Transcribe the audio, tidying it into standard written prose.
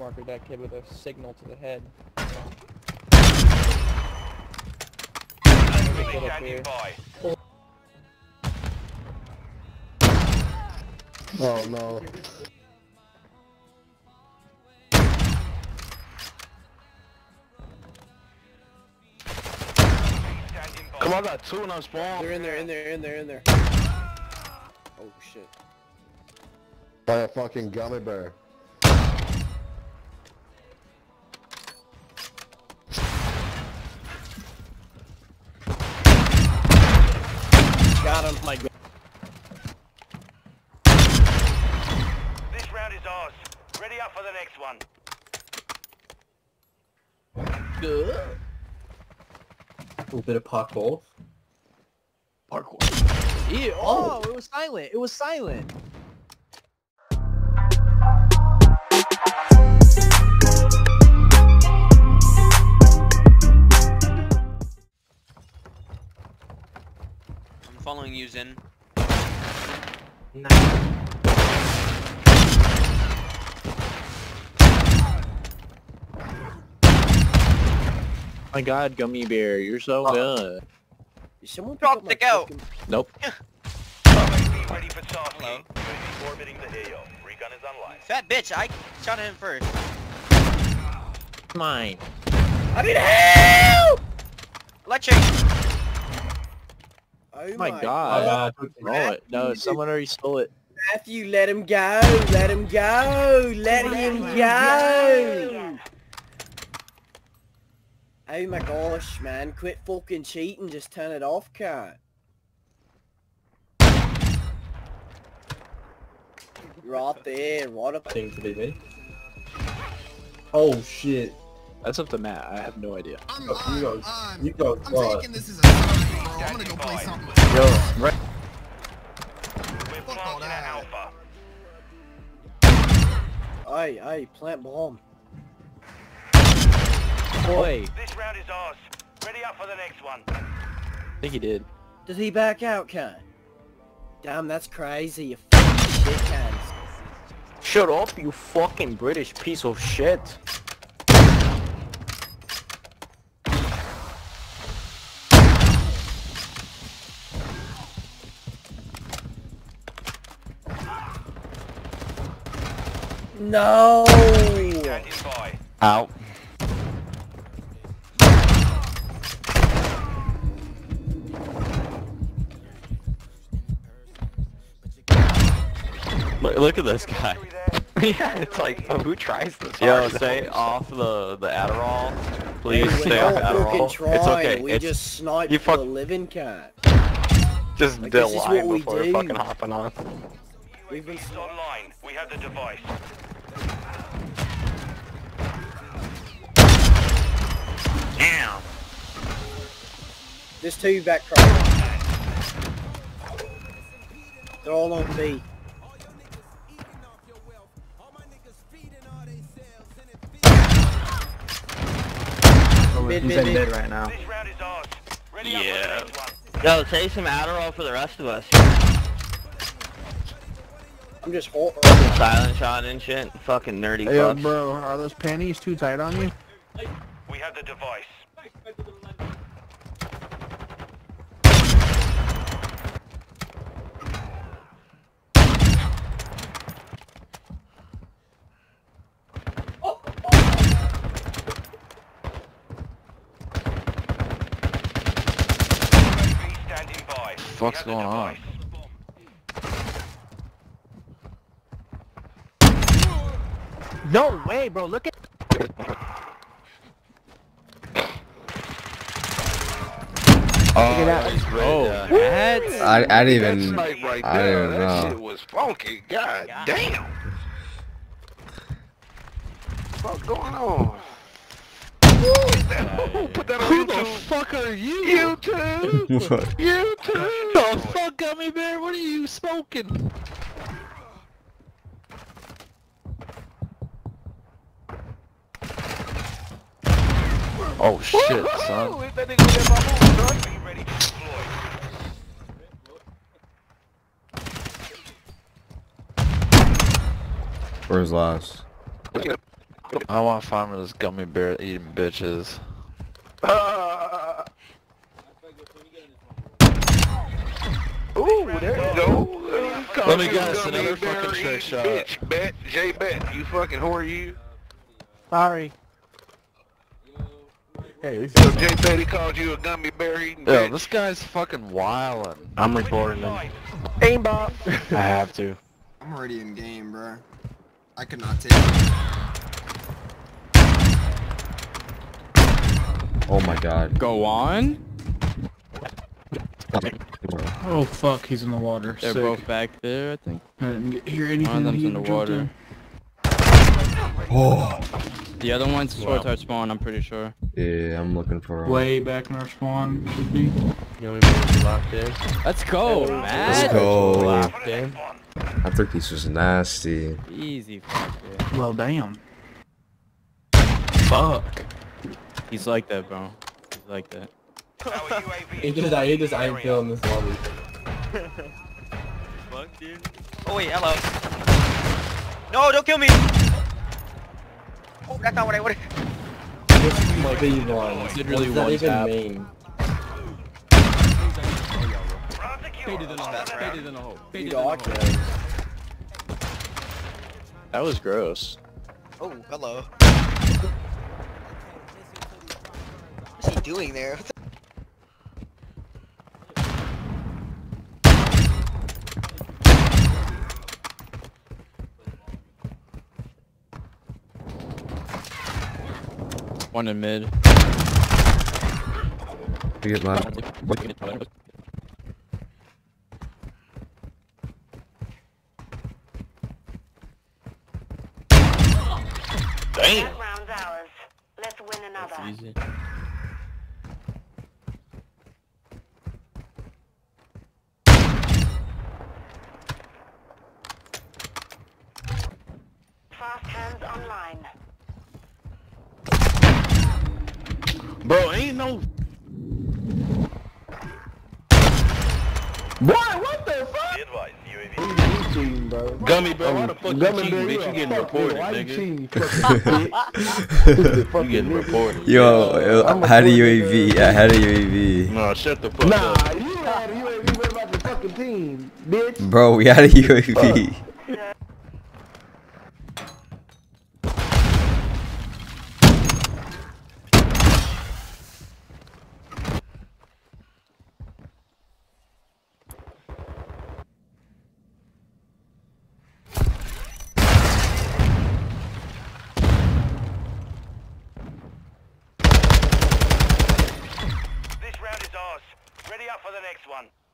marker that kid with a signal to the head. Oh no. Come on, I got two and I'm spawned. They're in there. Oh shit. By a fucking gummy bear. Got him, my god. This round is ours. Ready up for the next one. Good. A little bit of parkour. Parkour. Ew. Oh, it was silent. It was silent. Following you, Zen. Nice. My god, Gummy Bear, you're so good. Did someone drop the go? Chicken? Nope. Ready for hello. Orbiting the hill. Recon is online. Fat bitch, I shot at him first. Mine. I need help! Electric! Oh my god. Roll it. No, someone already stole it. Matthew, let him go. Let him go. Let him go. Oh my gosh, man. Quit fucking cheating. Just turn it off, cat. Right there. Right up there. Oh shit. That's up to Matt. I have no idea. You go. I'm taking this as a sign, bro. I'm gonna go play something. Yo, right. Fuck all that. Aye, plant bomb. Boy. This round is ours. Ready up for the next one. I think he did. Does he back out, Ken? Damn, that's crazy. You fucking shit, Ken. Shut up, you fucking British piece of shit. No! Ow. Look at this guy. Yeah, it's like, who tries this? Yo, stay off the Adderall. Please stay off Adderall. Try. It's okay. We just sniped for the living, cat. Just like, lie before you're fucking hopping on. We've been online. We have the device. Damn. There's two back crowd. They're all on B. Oh, he's in mid right now. Yeah. Yo, save some Adderall for the rest of us. I'm just holding. Silent shot and shit. Fucking nerdy fuck. Hey, yo, bro, are those panties too tight on you? We have the device. What's going on? No way, bro. Look at. Look at that. Oh, I didn't even. Right I didn't know. That shit was funky. God damn. What's going on? Put that on who YouTube. The fuck are you? YouTube. YouTube. The fuck, Gummy Bear? What are you smoking? Oh shit, son. Where's last? I want to find those gummy bear eating bitches. Ooh, there you go. Let me guess, another fucking trick shot. Bitch, bet, J bet, you fucking whore, you. Sorry. Hey, so J bet, he called you a gummy bear eating bitch. Yo, this guy's fucking wildin'. I'm reporting him. Aimbot. I have to. I'm already in game, bro. I could not take it. Oh my god. Go on. Oh fuck, he's in the water. They're sick. Both back there, I think. I didn't hear anything. One of them's in the water. Oh. The other one's towards our spawn, I'm pretty sure. Yeah, I'm looking for him. Way back in our spawn, should be. You want me to lock in? Let's go, man. Let's go. Locked in. I think this was nasty. Easy, fuck it. Well, damn. Fuck. He's like that, bro. He's like that. I ain't feeling this lobby. Fuck, dude. Oh wait, hello. No, don't kill me! Oh, that's not what I wanted. Like these ones. Literally one tap. Faded in a hole. Faded in a hole. Faded in a hole. That was gross. Oh, hello. What's he doing there? One in mid. We get left. Dang! Let's win another. That's easy. Fast hands online. Bro, ain't no. Boy, what the fuck? You cheating, bro. Gummy, bro, why the fuck you cheating, bitch? You getting reported, nigga. You getting reported. Yo, I had a UAV. I had a UAV. Nah, shut the fuck up. Nah, you had a UAV. What about the fucking team, bitch? Bro, we had a UAV. Ready up for the next one.